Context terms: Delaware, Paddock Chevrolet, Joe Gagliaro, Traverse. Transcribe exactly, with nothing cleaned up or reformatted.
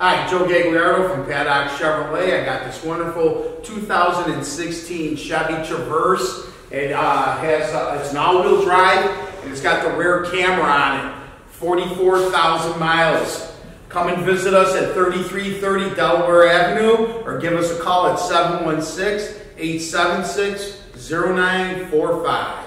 Hi, Joe Gagliaro from Paddock Chevrolet. I got this wonderful two thousand sixteen Chevy Traverse. It uh, has uh, it's an all-wheel drive, and it's got the rear camera on it. forty-four thousand miles. Come and visit us at thirty-three thirty Delaware Avenue, or give us a call at seven one six, eight seven six, zero nine four five.